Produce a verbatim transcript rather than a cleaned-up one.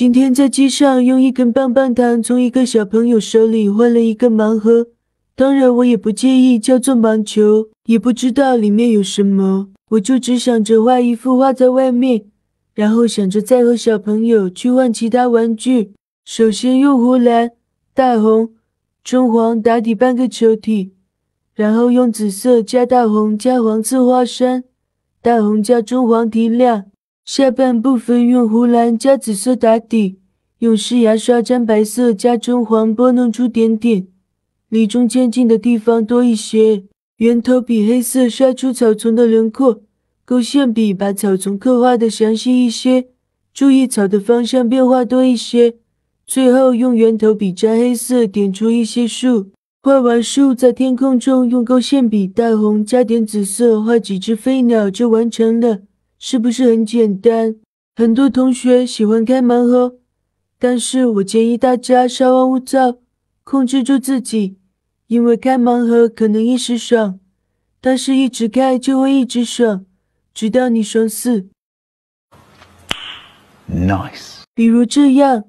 今天在街上用一根棒棒糖从一个小朋友手里换了一个盲盒，当然我也不介意叫做盲球，也不知道里面有什么，我就只想着画一幅画在外面，然后想着再和小朋友去换其他玩具。首先用湖蓝、大红、中黄打底半个球体，然后用紫色加大红加黄色花山，大红加中黄提亮。 下半部分用湖蓝加紫色打底，用湿牙刷沾白色加中黄拨弄出点点，离中间近的地方多一些。圆头笔黑色刷出草丛的轮廓，勾线笔把草丛刻画的详细一些，注意草的方向变化多一些。最后用圆头笔沾黑色点出一些树，画完树在天空中用勾线笔大红加点紫色画几只飞鸟就完成了。 是不是很简单？很多同学喜欢开盲盒，但是我建议大家稍安勿躁，控制住自己，因为开盲盒可能一时爽，但是一直开就会一直爽，直到你爽死。Nice。比如这样，